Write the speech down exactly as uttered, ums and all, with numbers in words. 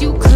you.